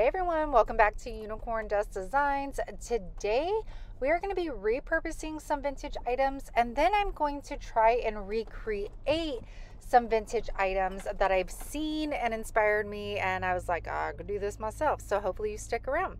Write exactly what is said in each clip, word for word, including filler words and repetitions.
Hey everyone, welcome back to Unicorn Dust Designs. Today we are going to be repurposing some vintage items, and then I'm going to try and recreate some vintage items that I've seen and inspired me, and I was like, oh, I could do this myself. So hopefully you stick around.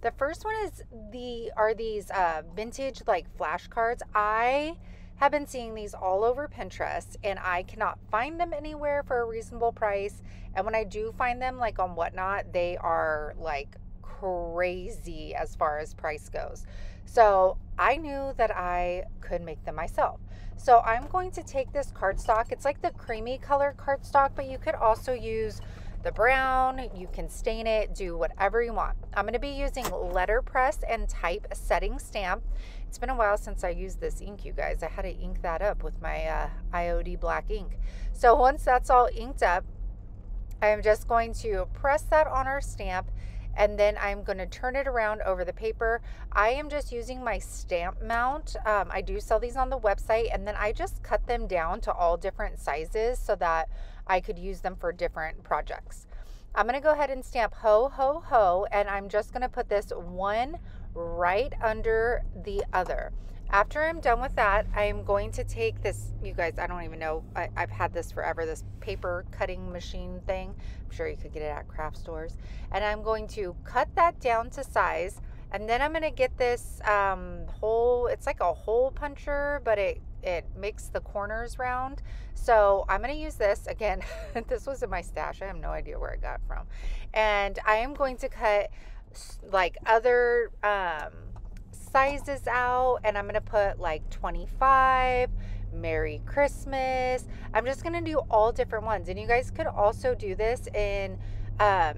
The first one is the are these uh, vintage like flashcards. I have been seeing these all over Pinterest and I cannot find them anywhere for a reasonable price. And when I do find them, like on Whatnot, they are like crazy as far as price goes. So I knew that I could make them myself. So I'm going to take this cardstock. It's like the creamy color cardstock, but you could also use the brown. You can stain it, do whatever you want. I'm going to be using letterpress and type setting stamp. It's been a while since I used this ink, you guys. I had to ink that up with my uh, I O D black ink. So once that's all inked up, I'm just going to press that on our stamp, and then I'm going to turn it around over the paper. I am just using my stamp mount. Um, I do sell these on the website, and then I just cut them down to all different sizes so that I could use them for different projects. I'm going to go ahead and stamp ho, ho, ho, and I'm just going to put this one right under the other. After I'm done with that, I'm going to take this, you guys, I don't even know, I, I've had this forever, this paper cutting machine thing. I'm sure you could get it at craft stores. And I'm going to cut that down to size, and then I'm going to get this um, hole, it's like a hole puncher, but it, it makes the corners round. So I'm going to use this, again, this was in my stash, I have no idea where I got it from. And I am going to cut like other um, sizes out, and I'm gonna put like twenty-five, Merry Christmas. I'm just gonna do all different ones, and you guys could also do this in um,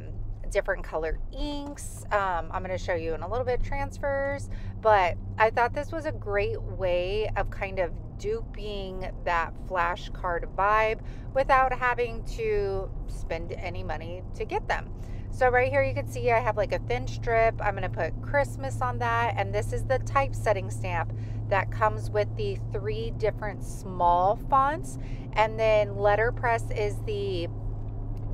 different color inks. um, I'm gonna show you in a little bit transfers, but I thought this was a great way of kind of duping that flashcard vibe without having to spend any money to get them. So right here you can see I have like a thin strip. I'm going to put Christmas on that, and this is the typesetting stamp that comes with the three different small fonts, and then letterpress is the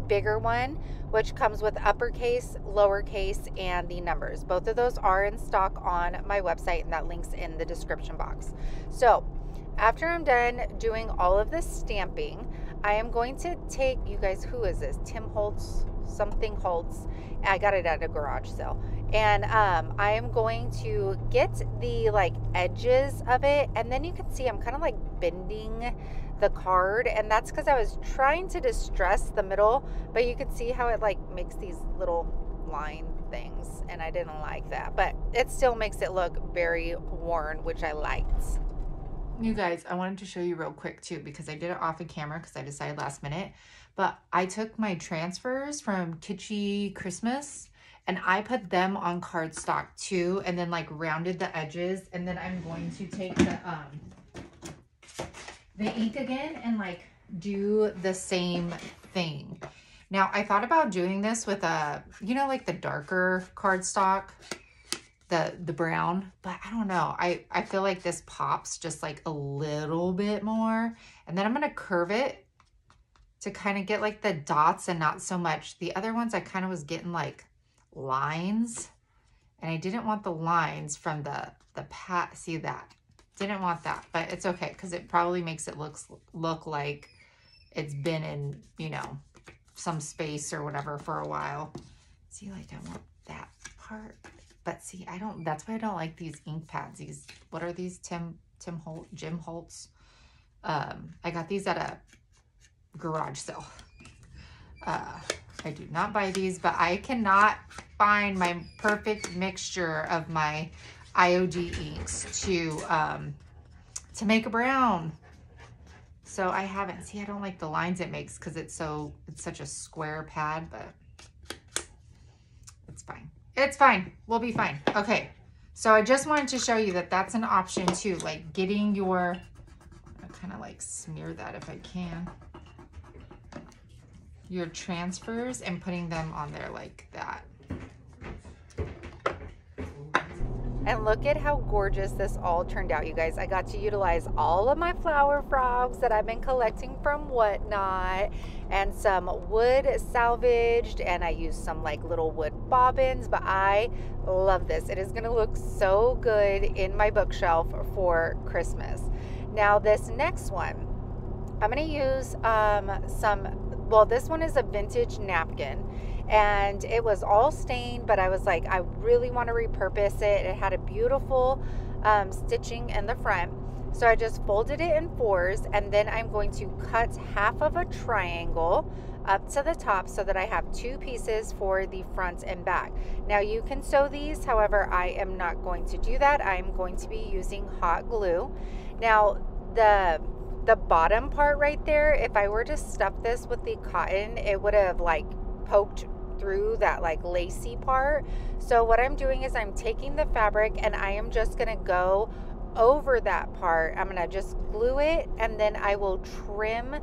bigger one, which comes with uppercase, lowercase, and the numbers. Both of those are in stock on my website, and that link's in the description box. So after I'm done doing all of this stamping, I am going to take, you guys, who is this? Tim Holtz, something Holtz. I got it at a garage sale. And um, I am going to get the like edges of it. And then you can see I'm kind of like bending the card. And that's because I was trying to distress the middle. But you can see how it like makes these little line things. And I didn't like that. But it still makes it look very worn, which I liked. You guys, I wanted to show you real quick too, because I did it off the camera because I decided last minute, but I took my transfers from Kitschy Christmas and I put them on cardstock too, and then like rounded the edges, and then I'm going to take the, um, the ink again and like do the same thing. Now I thought about doing this with a, you know, like the darker cardstock, the the brown, but I don't know. I, I feel like this pops just like a little bit more. And then I'm gonna curve it to kind of get like the dots and not so much. The other ones I kind of was getting like lines, and I didn't want the lines from the, the pat, see that? Didn't want that, but it's okay because it probably makes it looks, look like it's been in, you know, some space or whatever for a while. See, like I want that part. But see, I don't, that's why I don't like these ink pads. These, what are these? Tim, Tim Holt, Jim Holtz. Um, I got these at a garage sale. Uh, I do not buy these, but I cannot find my perfect mixture of my I O D inks to, um, to make a brown. So I haven't, see, I don't like the lines it makes because it's so, it's such a square pad, but it's fine. It's fine. We'll be fine. Okay. So I just wanted to show you that that's an option too. Like getting your, I kind of like smear that if I can, your transfers and putting them on there like that. And look at how gorgeous this all turned out, you guys. I got to utilize all of my flower frogs that I've been collecting from Whatnot, and some wood salvaged, and I used some like little wood bobbins, but I love this. It is gonna look so good in my bookshelf for Christmas. Now this next one, I'm gonna use um, some, well, this one is a vintage napkin. And it was all stained, but I was like, I really want to repurpose it. It had a beautiful um, stitching in the front. So I just folded it in fours, and then I'm going to cut half of a triangle up to the top so that I have two pieces for the front and back. Now you can sew these, however, I am not going to do that. I'm going to be using hot glue. Now the the bottom part right there, if I were to stuff this with the cotton, it would have like poked through that like lacy part. So what I'm doing is I'm taking the fabric and I am just gonna go over that part. I'm gonna just glue it, and then I will trim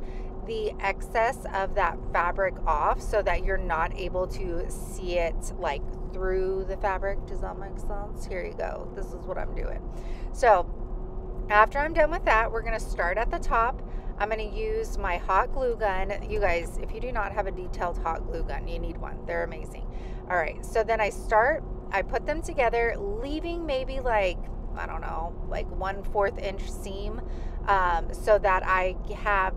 the excess of that fabric off so that you're not able to see it like through the fabric. Does that make sense? Here you go. This is what I'm doing. So after I'm done with that, we're gonna start at the top. I'm going to use my hot glue gun. You guys, if you do not have a detailed hot glue gun, you need one. They're amazing. All right. So then I start, I put them together, leaving maybe like, I don't know, like one fourth inch seam um, so that I have,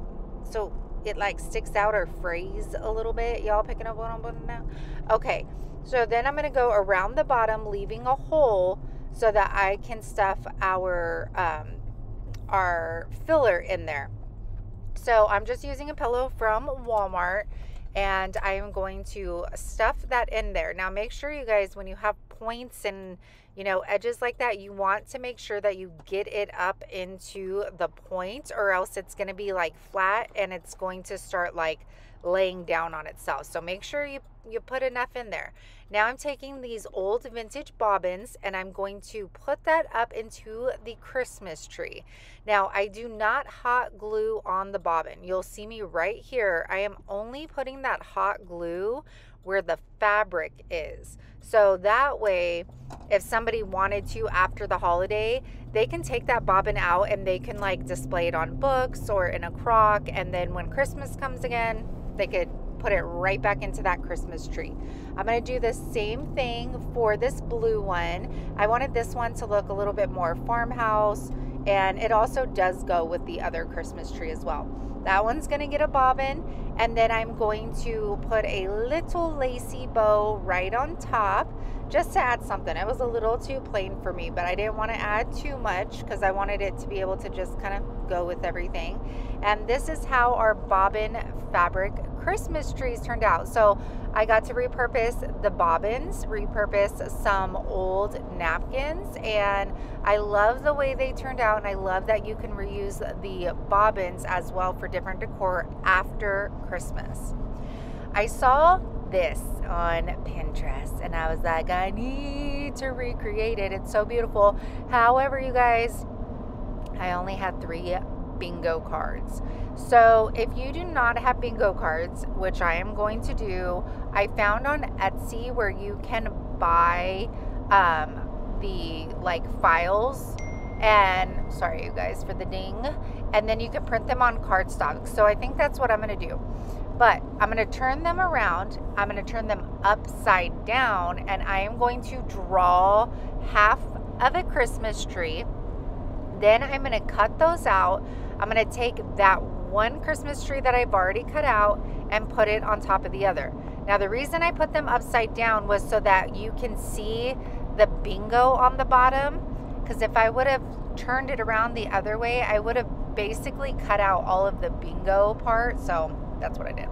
so it like sticks out or frays a little bit. Y'all picking up what I'm putting now? Okay. So then I'm going to go around the bottom, leaving a hole so that I can stuff our, um, our filler in there. So I'm just using a pillow from Walmart, and I am going to stuff that in there. Now make sure, you guys, when you have points and, you know, edges like that, you want to make sure that you get it up into the point, or else it's going to be like flat and it's going to start like laying down on itself. So make sure you, you put enough in there. Now I'm taking these old vintage bobbins and I'm going to put that up into the Christmas tree. Now I do not hot glue on the bobbin. You'll see me right here. I am only putting that hot glue where the fabric is. So that way, if somebody wanted to after the holiday, they can take that bobbin out and they can like display it on books or in a crock. And then when Christmas comes again, they could put it right back into that Christmas tree. I'm going to do the same thing for this blue one. I wanted this one to look a little bit more farmhouse, and it also does go with the other Christmas tree as well. That one's going to get a bobbin, and then I'm going to put a little lacy bow right on top just to add something. It was a little too plain for me, but I didn't want to add too much because I wanted it to be able to just kind of go with everything. And this is how our bobbin fabric Christmas trees turned out. So I got to repurpose the bobbins, repurpose some old napkins, and I love the way they turned out, and I love that you can reuse the bobbins as well for different decor after Christmas. I saw this on Pinterest and I was like, I need to recreate it. It's so beautiful. However, you guys, I only had three bingo cards. So if you do not have bingo cards, which I am going to do, I found on Etsy where you can buy um, the like files, and sorry you guys for the ding, and then you can print them on cardstock. So I think that's what I'm going to do. But I'm going to turn them around, I'm going to turn them upside down, and I am going to draw half of a Christmas tree. Then I'm going to cut those out. I'm going to take that one Christmas tree that I've already cut out and put it on top of the other. Now the reason I put them upside down was so that you can see the bingo on the bottom, because if I would have turned it around the other way, I would have basically cut out all of the bingo part. So that's what I did.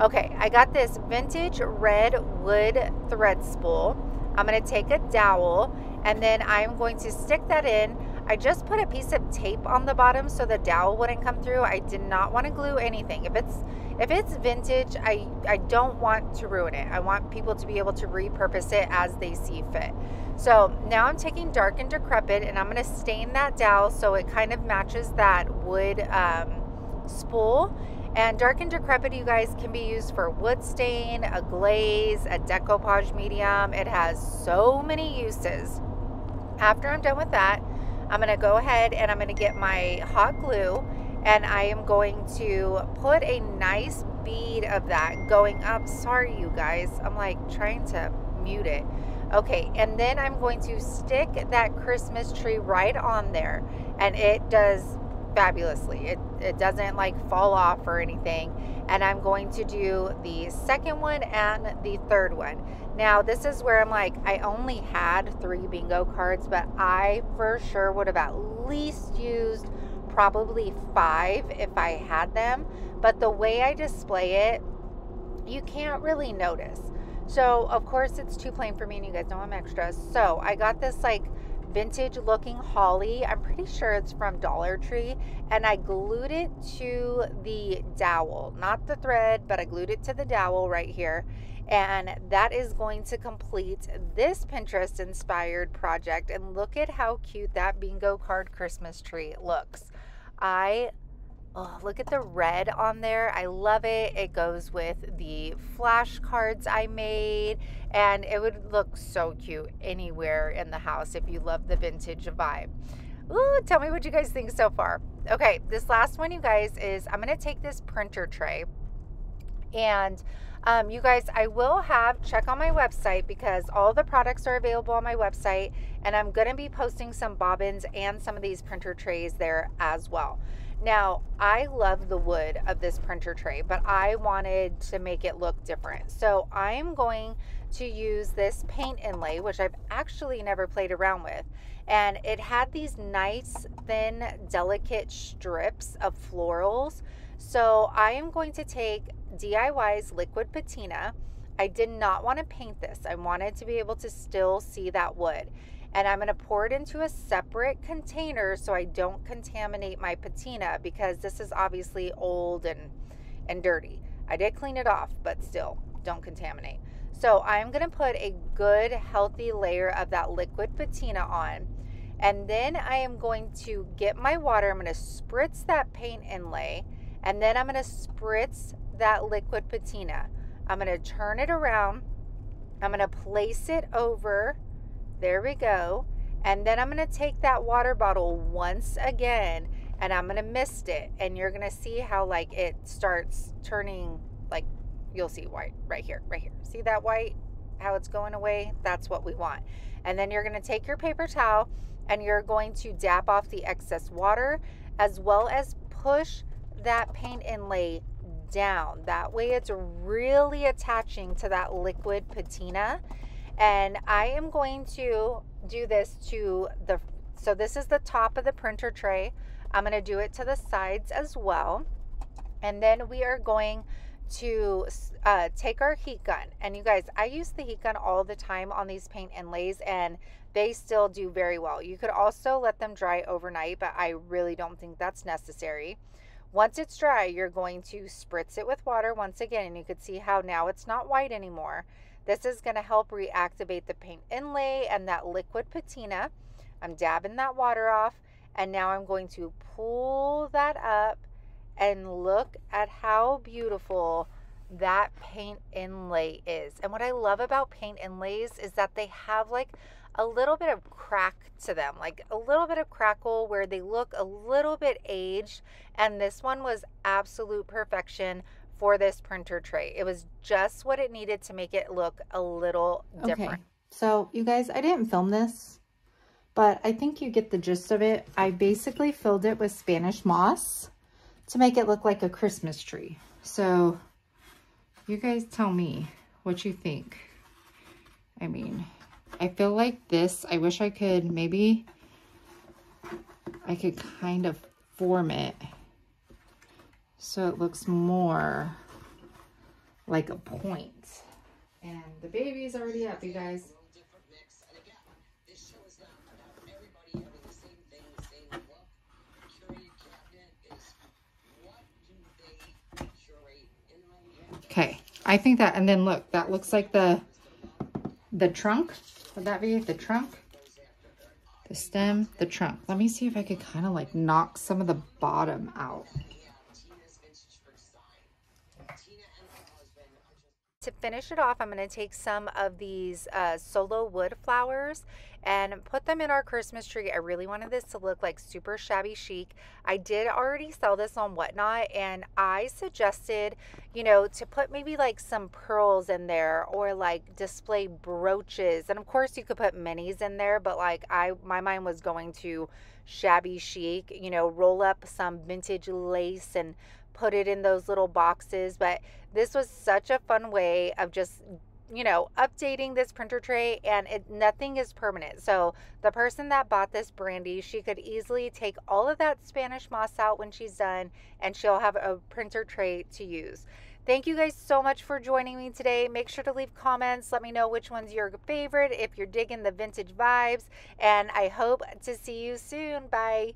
Okay, I got this vintage red wood thread spool. I'm going to take a dowel, and then I'm going to stick that in. I just put a piece of tape on the bottom so the dowel wouldn't come through. I did not want to glue anything. If it's if it's vintage, I, I don't want to ruin it. I want people to be able to repurpose it as they see fit. So now I'm taking Dark and Decrepit, and I'm going to stain that dowel so it kind of matches that wood um, spool. And Dark and Decrepit, you guys, can be used for wood stain, a glaze, a decoupage medium. It has so many uses. After I'm done with that, I'm going to go ahead and I'm going to get my hot glue, and I am going to put a nice bead of that going up. Sorry, you guys, I'm like trying to mute it. Okay, and then I'm going to stick that Christmas tree right on there, and it does fabulously. It, it doesn't like fall off or anything. And I'm going to do the second one and the third one. Now, this is where I'm like, I only had three bingo cards, but I for sure would have at least used probably five if I had them. But the way I display it, you can't really notice. So, of course, it's too plain for me, and you guys know I'm extra. So, I got this like vintage looking holly. I'm pretty sure it's from Dollar Tree, and I glued it to the dowel, not the thread, but I glued it to the dowel right here. And that is going to complete this Pinterest inspired project. And look at how cute that bingo card Christmas tree looks. I Oh, look at the red on there. I love it. It goes with the flashcards I made, and it would look so cute anywhere in the house if you love the vintage vibe. Ooh, tell me what you guys think so far. Okay, this last one, you guys, is I'm going to take this printer tray, and um, you guys, I will have check on my website because all the products are available on my website, and I'm going to be posting some bobbins and some of these printer trays there as well. Now, I love the wood of this printer tray, but I wanted to make it look different. So I'm going to use this paint inlay, which I've actually never played around with. And it had these nice, thin, delicate strips of florals. So I am going to take D I Y's liquid patina. I did not want to paint this. I wanted to be able to still see that wood. And I'm going to pour it into a separate container so I don't contaminate my patina, because this is obviously old and, and dirty. I did clean it off, but still don't contaminate. So I'm going to put a good healthy layer of that liquid patina on. And then I am going to get my water. I'm going to spritz that paint inlay. And then I'm going to spritz that liquid patina. I'm going to turn it around. I'm going to place it over. There we go. And then I'm going to take that water bottle once again, and I'm going to mist it. And you're going to see how like it starts turning, like you'll see white right here, right here. See that white, how it's going away? That's what we want. And then you're going to take your paper towel and you're going to dab off the excess water, as well as push that paint inlay down. That way it's really attaching to that liquid patina. And I am going to do this to the, so this is the top of the printer tray. I'm going to do it to the sides as well. And then we are going to uh, take our heat gun. And you guys, I use the heat gun all the time on these paint inlays, and they still do very well. You could also let them dry overnight, but I really don't think that's necessary. Once it's dry, you're going to spritz it with water once again. And you could see how now it's not white anymore. This is going to help reactivate the paint inlay and that liquid patina. I'm dabbing that water off, and now I'm going to pull that up, and look at how beautiful that paint inlay is. And what I love about paint inlays is that they have like a little bit of crack to them, like a little bit of crackle where they look a little bit aged. And this one was absolute perfection for this printer tray. It was just what it needed to make it look a little different. Okay, so you guys, I didn't film this, but I think you get the gist of it. I basically filled it with Spanish moss to make it look like a Christmas tree. So you guys tell me what you think. I mean, I feel like this, I wish I could, maybe I could kind of form it so it looks more like a point. And the baby's already up, you guys. Okay, I think that, and then look, that looks like the the trunk. Would that be the trunk? The stem, the trunk. Let me see if I could kind of like knock some of the bottom out. To finish it off, I'm going to take some of these uh, solo wood flowers and put them in our Christmas tree. I really wanted this to look like super shabby chic. I did already sell this on Whatnot, and I suggested, you know, to put maybe like some pearls in there or like display brooches. And of course you could put minis in there, but like I, my mind was going to shabby chic, you know, roll up some vintage lace and put it in those little boxes. But this was such a fun way of just, you know, updating this printer tray, and it, nothing is permanent. So the person that bought this, Brandy, she could easily take all of that Spanish moss out when she's done, and she'll have a printer tray to use. Thank you guys so much for joining me today. Make sure to leave comments. Let me know which one's your favorite, if you're digging the vintage vibes, and I hope to see you soon. Bye.